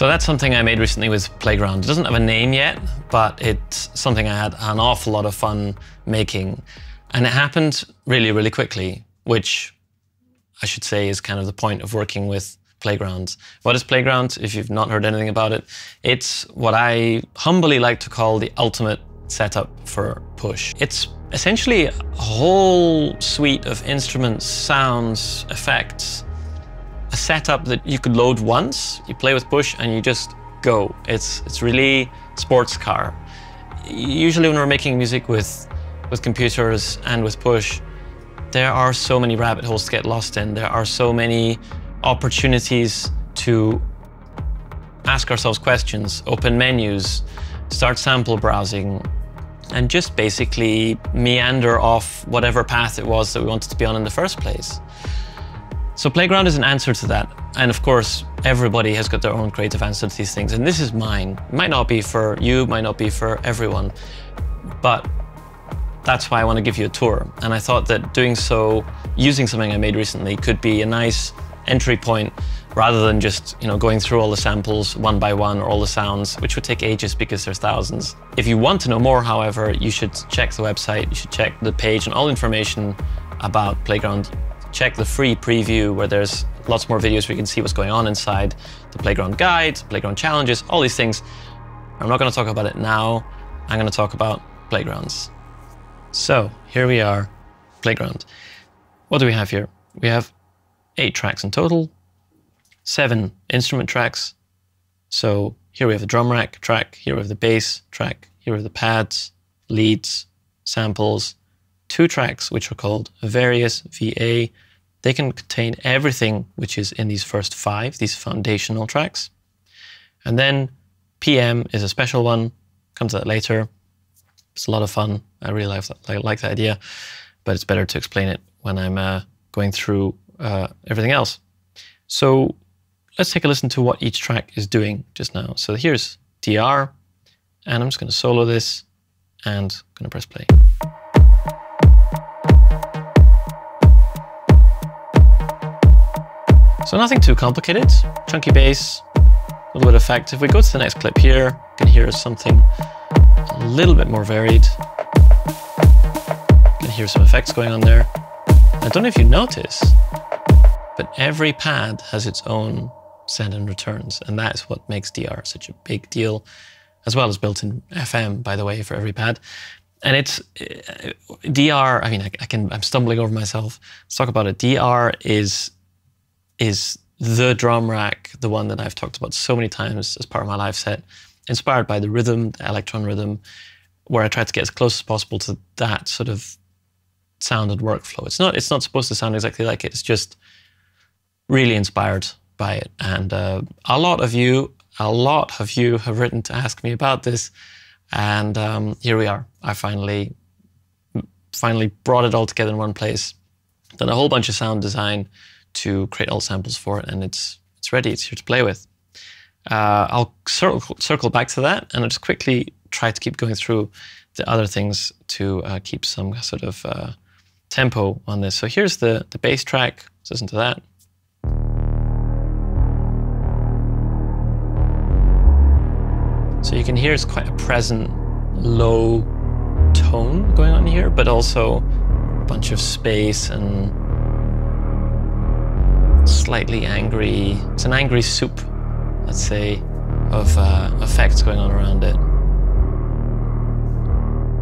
So that's something I made recently with PLAYGRND. It doesn't have a name yet, but it's something I had an awful lot of fun making. And it happened really, really quickly, which I should say is kind of the point of working with PLAYGRND. What is PLAYGRND, if you've not heard anything about it? It's what I humbly like to call the ultimate setup for Push. It's essentially a whole suite of instruments, sounds, effects, a setup that you could load once, you play with Push and you just go. It's really sports car. Usually when we're making music with computers and with Push, there are so many rabbit holes to get lost in. There are so many opportunities to ask ourselves questions, open menus, start sample browsing, and just basically meander off whatever path it was that we wanted to be on in the first place. So PLAYGRND is an answer to that. And of course, everybody has got their own creative answer to these things. And this is mine. It might not be for you, might not be for everyone, but that's why I want to give you a tour. And I thought that doing so, using something I made recently, could be a nice entry point, rather than just, you know, going through all the samples one by one or all the sounds, which would take ages because there's thousands. If you want to know more, however, you should check the website, you should check the page and all information about PLAYGRND. Check the free preview where there's lots more videos where you can see what's going on inside, the PLAYGRND guide, PLAYGRND challenges, all these things. I'm not going to talk about it now. I'm going to talk about PLAYGRNDs. So here we are, PLAYGRND. What do we have here? We have 8 tracks in total, 7 instrument tracks. So here we have the drum rack track, here we have the bass track, here we have the pads, leads, samples, 2 tracks which are called Various VA. They can contain everything which is in these first 5, these foundational tracks. And then PM is a special one, come to that later. It's a lot of fun. I really like that idea, but it's better to explain it when I'm going through everything else. So let's take a listen to what each track is doing just now. So here's DR, and I'm just going to solo this and I'm going to press play. So nothing too complicated, chunky bass, a little bit of effect. If we go to the next clip here, you can hear something a little bit more varied. You can hear some effects going on there. I don't know if you notice, but every pad has its own send and returns, and that is what makes DR such a big deal, as well as built-in FM, by the way, for every pad. And it's DR. I mean, I'm stumbling over myself. Let's talk about it. DR is the drum rack, the one that I've talked about so many times as part of my live set, inspired by the rhythm, the electron rhythm, where I tried to get as close as possible to that sort of sound and workflow. It's not supposed to sound exactly like it. It's just really inspired by it. And a lot of you have written to ask me about this. And here we are. I finally brought it all together in one place. Done a whole bunch of sound design to create all samples for it, and it's ready. It's here to play with. I'll circle back to that, and I'll just quickly try to keep going through the other things to keep some sort of tempo on this. So here's the bass track. Let's listen to that. So you can hear it's quite a present, low tone going on here, but also a bunch of space and slightly angry. It's an angry soup, let's say, of effects going on around it.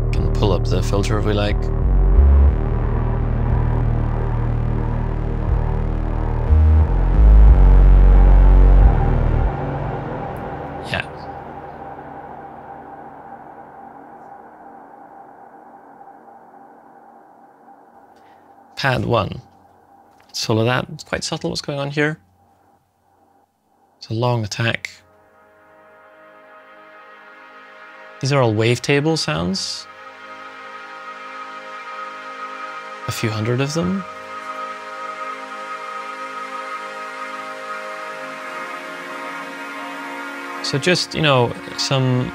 We can pull up the filter if we like. Pad 1. Solo that. It's quite subtle what's going on here. It's a long attack. These are all wavetable sounds. A few hundred of them. So just, you know, some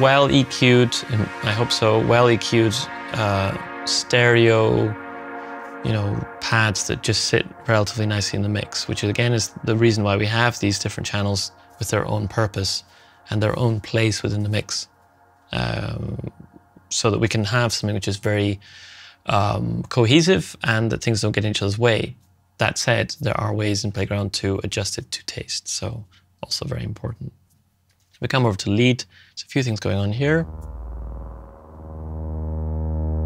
well EQ'd, and I hope so, well EQ'd stereo you know, pads that just sit relatively nicely in the mix, which again is the reason why we have these different channels with their own purpose and their own place within the mix, so that we can have something which is very cohesive and that things don't get in each other's way. That said, there are ways in PLAYGRND to adjust it to taste, so also very important. We come over to lead. There's a few things going on here.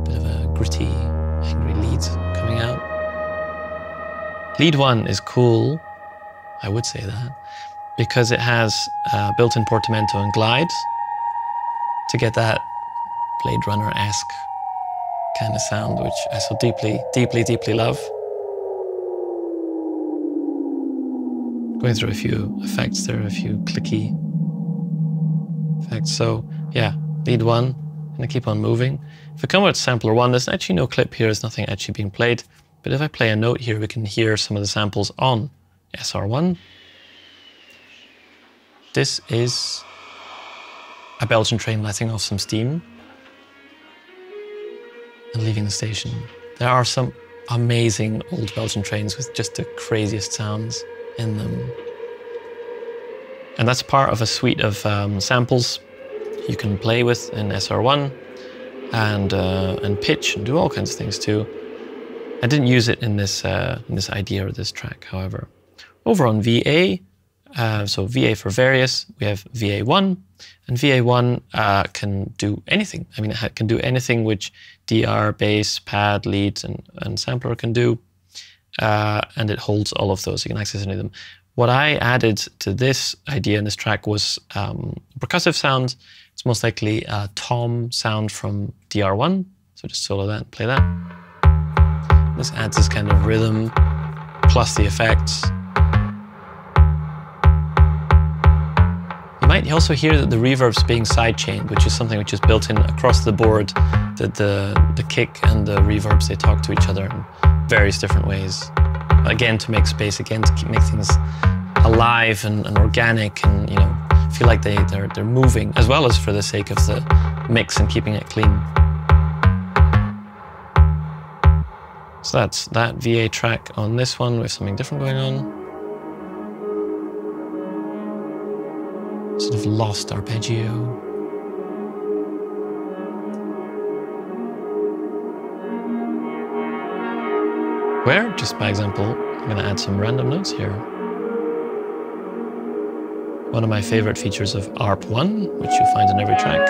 Bit of a gritty, angry lead coming out. Lead 1 is cool, I would say that, because it has built-in portamento and glides to get that Blade Runner-esque kind of sound, which I so deeply love. Going through a few effects there, a few clicky effects. So yeah, lead 1, I'm gonna keep on moving. If we come out to sampler 1, there's actually no clip here, there's nothing actually being played, but if I play a note here, we can hear some of the samples on SR1. This is a Belgian train letting off some steam and leaving the station. There are some amazing old Belgian trains with just the craziest sounds in them. And that's part of a suite of samples you can play with in SR1 and pitch and do all kinds of things too. I didn't use it in this idea or this track, however. Over on VA, so VA for various, we have VA1, and VA1 can do anything. I mean, it can do anything which DR, bass, pad, lead, and sampler can do, and it holds all of those. You can access any of them. What I added to this idea in this track was percussive sound. It's most likely a tom sound from DR1, so just solo that and play that. This adds this kind of rhythm, plus the effects. You might also hear that the reverb's being sidechained, which is something which is built in across the board, that the kick and the reverbs, they talk to each other in various different ways. Again, to make space, again, to keep, make things alive and organic and, you know, feel like they're moving, as well as for the sake of the mix and keeping it clean. So that's that VA track. On this one, we have something different going on. Sort of lost arpeggio. Where, just by example, I'm going to add some random notes here. One of my favorite features of ARP-1, which you'll find in every track.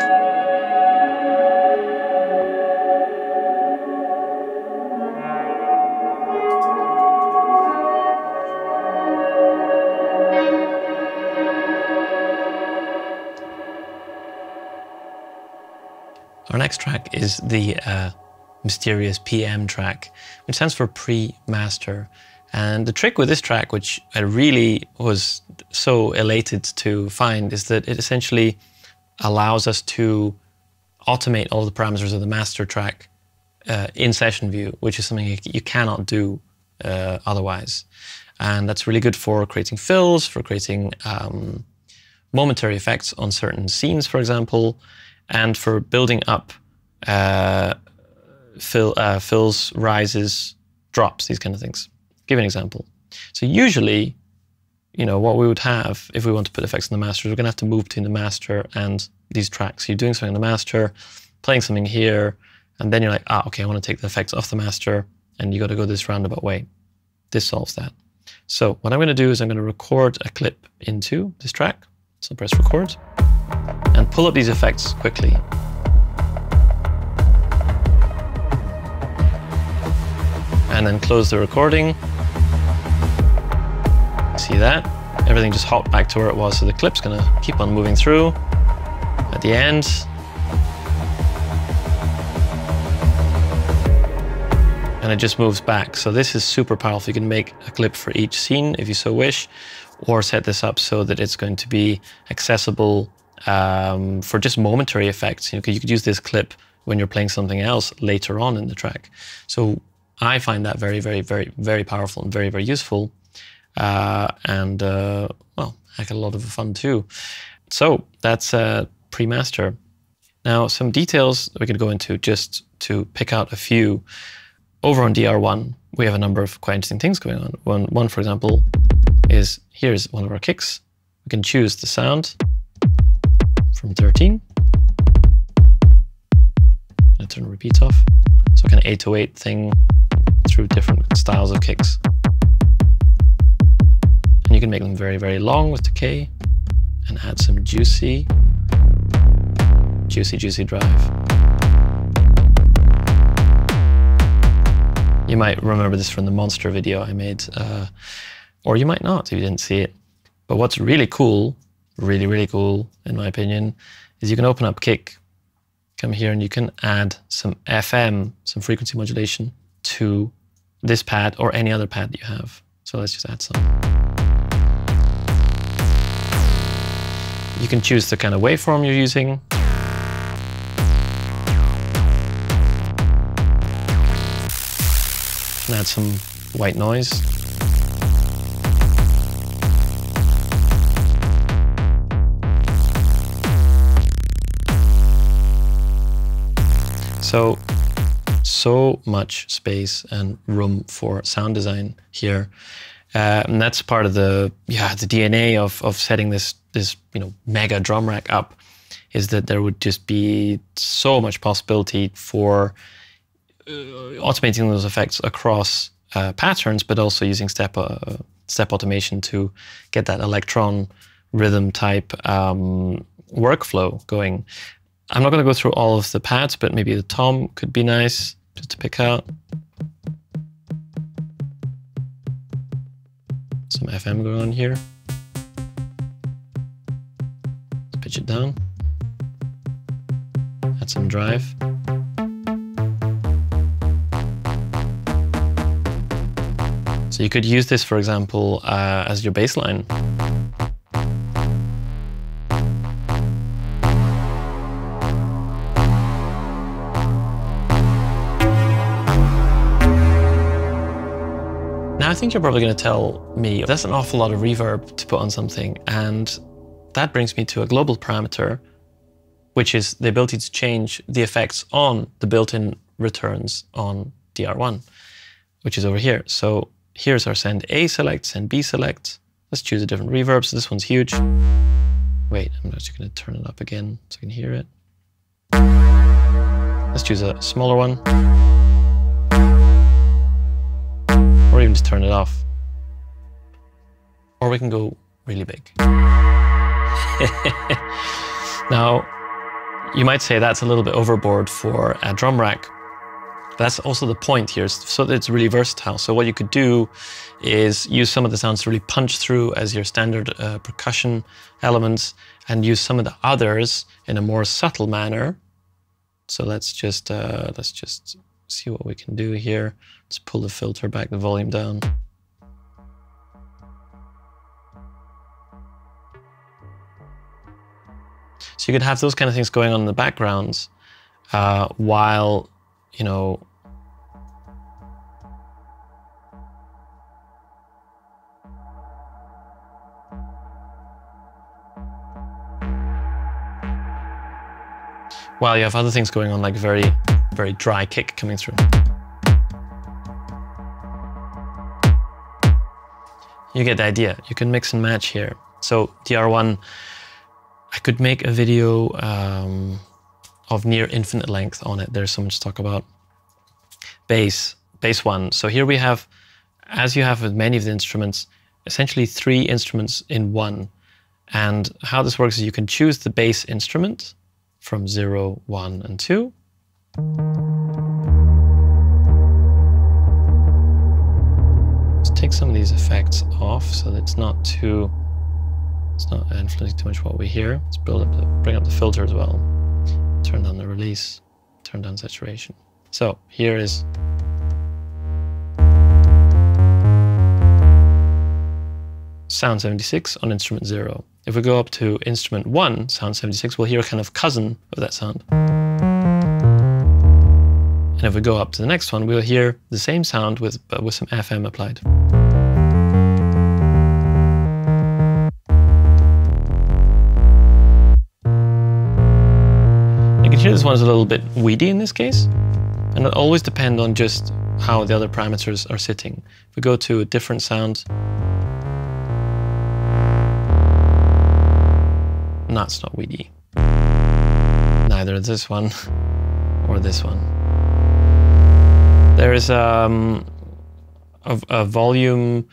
Our next track is the mysterious PM track, which stands for pre-master. And the trick with this track, which I really was so elated to find, is that it essentially allows us to automate all the parameters of the master track in session view, which is something you cannot do otherwise. And that's really good for creating fills, for creating momentary effects on certain scenes, for example, and for building up fills, rises, drops, these kind of things. I'll give you an example. So usually, you know, what we would have if we want to put effects in the master, we're going to have to move between the master and these tracks. So you're doing something in the master, playing something here, and then you're like, ah, okay, I want to take the effects off the master, and you got to go this roundabout way. This solves that. So what I'm going to do is I'm going to record a clip into this track. So press record and pull up these effects quickly. And then close the recording. See that? Everything just hopped back to where it was, so the clip's gonna keep on moving through. At the end, and it just moves back. So this is super powerful. You can make a clip for each scene if you so wish, or set this up so that it's going to be accessible for just momentary effects. You know, you could use this clip when you're playing something else later on in the track. So I find that very powerful and very useful, and well, I had a lot of fun too. So that's pre-master. Now some details we could go into just to pick out a few. Over on DR1, we have a number of quite interesting things going on. One, for example, is here's one of our kicks. We can choose the sound from 13. I'm going to turn repeats off. So kind of 808 thing through different styles of kicks. And you can make them very, very long with decay and add some juicy, juicy, juicy drive. You might remember this from the monster video I made, or you might not if you didn't see it. But what's really cool, really, really cool, in my opinion, is you can open up Kick, come here, and you can add some FM, some frequency modulation, to this pad or any other pad that you have. So let's just add some. You can choose the kind of waveform you're using. And add some white noise. So much space and room for sound design here, and that's part of the DNA of setting this mega drum rack up, is that there would just be so much possibility for automating those effects across patterns, but also using step automation to get that electron rhythm type workflow going. I'm not going to go through all of the pads, but maybe the tom could be nice just to pick out. Some FM going on here. Let's pitch it down. Add some drive. So you could use this, for example, as your bass line. Now, I think you're probably going to tell me that's an awful lot of reverb to put on something, and that brings me to a global parameter, which is the ability to change the effects on the built-in returns on DR1, which is over here. So here's our send A select, send B select. Let's choose a different reverb. So this one's huge. Wait, I'm just going to turn it up again so I can hear it. Let's choose a smaller one. Or even just turn it off. Or we can go really big. Now, you might say that's a little bit overboard for a drum rack. That's also the point here, so that it's really versatile. So what you could do is use some of the sounds to really punch through as your standard percussion elements, and use some of the others in a more subtle manner. So let's just see what we can do here. Let's pull the filter back, the volume down. So you could have those kind of things going on in the backgrounds while while you have other things going on, like very, very dry kick coming through. You get the idea. You can mix and match here. So DR1, I could make a video of near infinite length on it. There's so much to talk about. Bass one. So here we have, as you have with many of the instruments, essentially three instruments in one. And how this works is you can choose the bass instrument from 0, 1, and 2. Let's take some of these effects off so that it's not influencing too much what we hear. Let's bring up the filter as well. Turn down the release, turn down saturation. So here is sound 76 on instrument 0. If we go up to instrument 1, sound 76, we'll hear a kind of cousin of that sound. And if we go up to the next one, we'll hear the same sound but with some FM applied. This one's a little bit weedy in this case, and it always depends on just how the other parameters are sitting. If we go to a different sound, and that's not weedy. Neither this one or this one. There is a volume,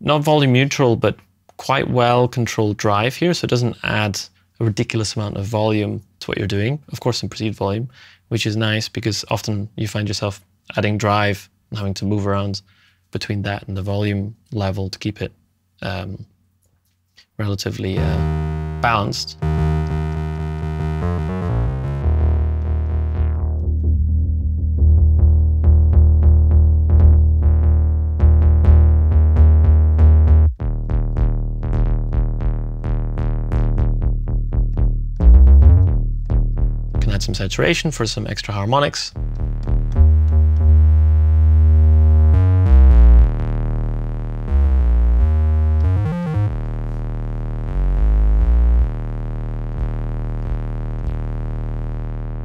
not volume neutral, but quite well controlled drive here, so it doesn't add a ridiculous amount of volume to what you're doing. Of course, in perceived volume, which is nice because often you find yourself adding drive and having to move around between that and the volume level to keep it relatively balanced. Some saturation for some extra harmonics.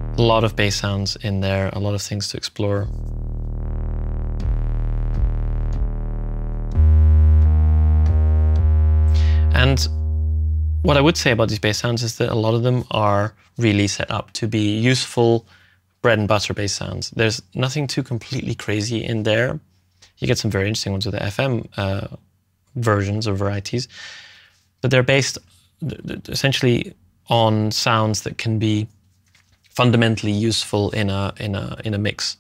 A lot of bass sounds in there, a lot of things to explore. And what I would say about these bass sounds is that a lot of them are really set up to be useful bread and butter bass sounds. There's nothing too completely crazy in there. You get some very interesting ones with the FM versions or varieties, but they're based essentially on sounds that can be fundamentally useful in a mix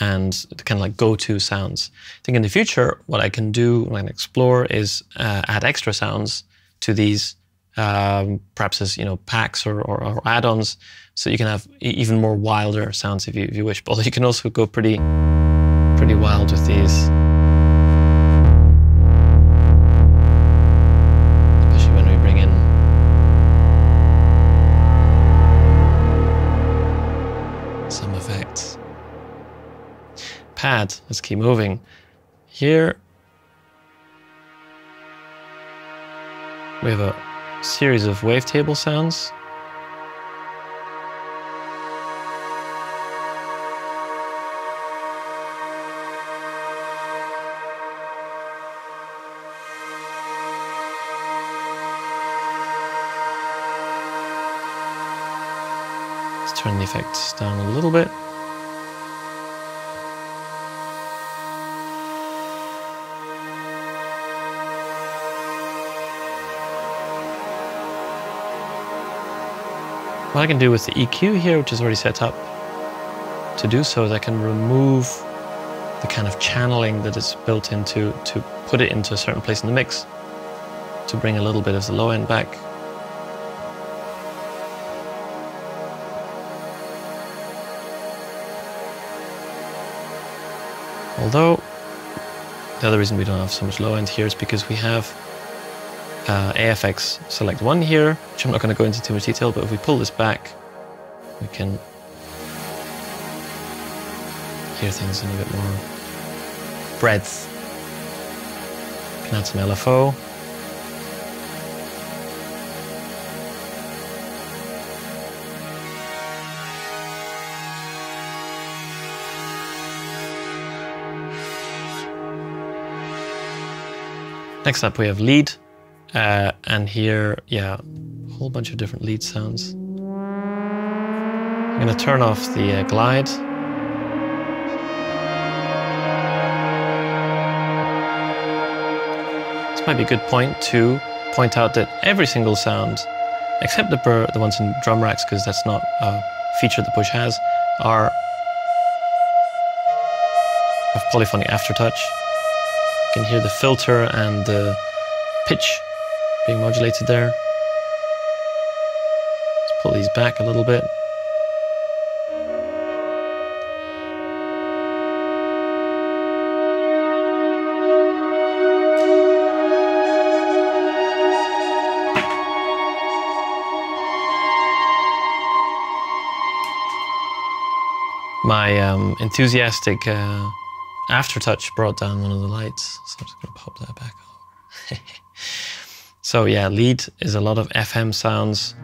and kind of like go-to sounds. I think in the future, what I can do and explore is add extra sounds to these. Perhaps as, you know, packs or add-ons, so you can have even more wilder sounds if you wish. Although you can also go pretty wild with these, especially when we bring in some effects. Pad. Let's keep moving. Here we have a series of wavetable sounds. Let's turn the effects down a little bit. What I can do with the EQ here, which is already set up to do so, is I can remove the kind of channeling that is built into to put it into a certain place in the mix, to bring a little bit of the low end back. Although, the other reason we don't have so much low end here is because we have AFX Select 1 here, which I'm not going to go into too much detail, but if we pull this back, we can hear things in a bit more breadth. We can add some LFO. Next up, we have lead. And here, yeah, a whole bunch of different lead sounds. I'm going to turn off the glide. This might be a good point to point out that every single sound, except the ones in drum racks, because that's not a feature the Push has, are of polyphonic aftertouch. You can hear the filter and the pitch being modulated there. Let's pull these back a little bit. My enthusiastic aftertouch brought down one of the lights, so I'm just going to pop that back over. So yeah, lead is a lot of FM sounds.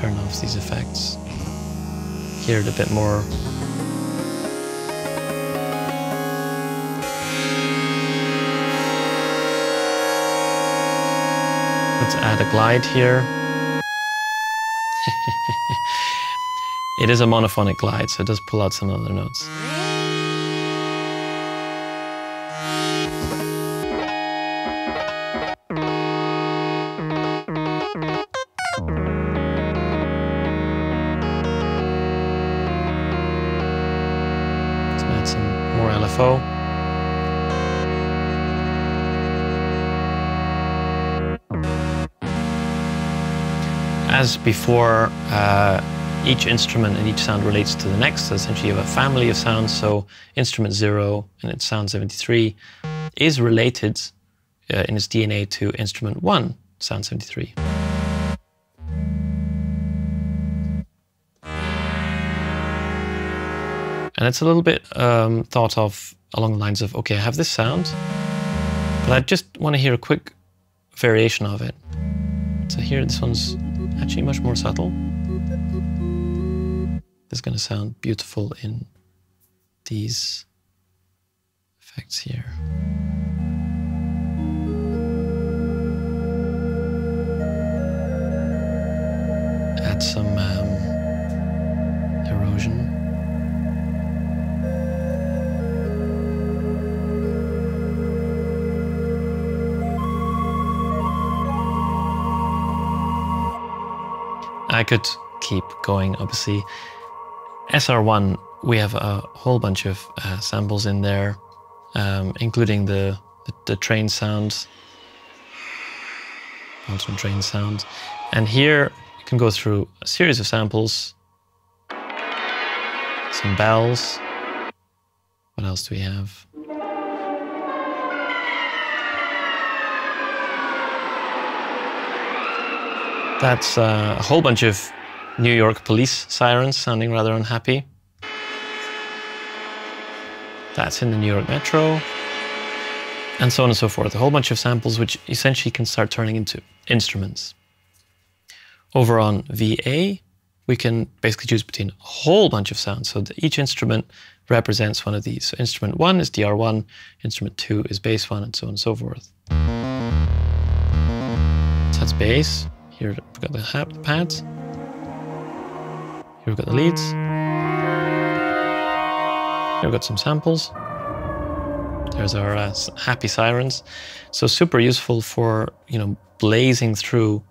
turn off these effects. Hear it a bit more. Let's add a glide here. It is a monophonic glide, so it does pull out some other notes. Let's add some more LFO. As before, each instrument and each sound relates to the next. So essentially you have a family of sounds, so instrument 0 and its sound 73 is related in its DNA to instrument 1, sound 73. And it's a little bit thought of along the lines of, okay, I have this sound, but I just want to hear a quick variation of it. So here this one's actually much more subtle. This is going to sound beautiful in these effects here. Add some erosion. I could keep going, obviously. SR1, we have a whole bunch of samples in there, including the train sound, Ableton train sound. And here you can go through a series of samples, some bells. What else do we have? That's a whole bunch of New York police sirens sounding rather unhappy. That's in the New York Metro. And so on and so forth. A whole bunch of samples which essentially can start turning into instruments. Over on VA, we can basically choose between a whole bunch of sounds. So each instrument represents one of these. So instrument 1 is DR1, instrument 2 is bass 1, and so on and so forth. So that's bass. Here we've got the pads. Here we've got the leads. Here we've got some samples. There's our happy sirens. So super useful for, you know, blazing through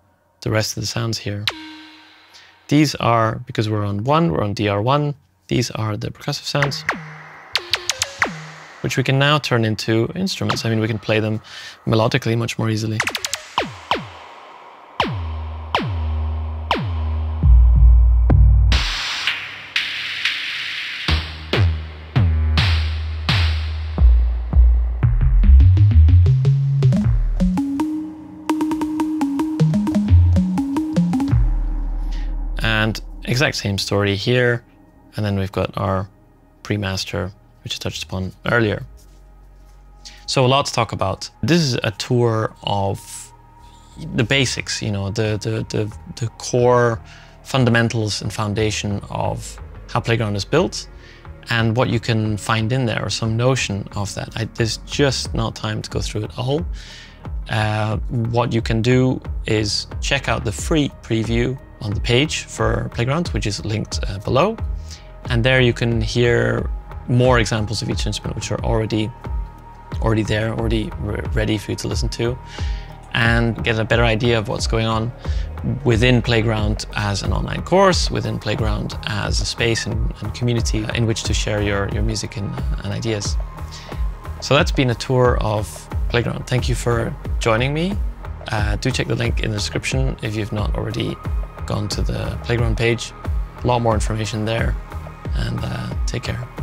the rest of the sounds here. These are, because we're on one, we're on DR1. These are the percussive sounds, which we can now turn into instruments. I mean, we can play them melodically much more easily. Exact same story here, and then we've got our pre-master, which I touched upon earlier. So a lot to talk about. This is a tour of the basics, you know, the core fundamentals and foundation of how PLAYGRND is built and what you can find in there, or some notion of that. There's just not time to go through it all. What you can do is check out the free preview on the page for PLAYGRND, which is linked below. And there you can hear more examples of each instrument, which are already there, already ready for you to listen to, and get a better idea of what's going on within PLAYGRND as an online course, within PLAYGRND as a space and community in which to share your music and ideas. So that's been a tour of PLAYGRND. Thank you for joining me. Do check the link in the description if you've not already gone to the PLAYGRND page. A lot more information there, and take care.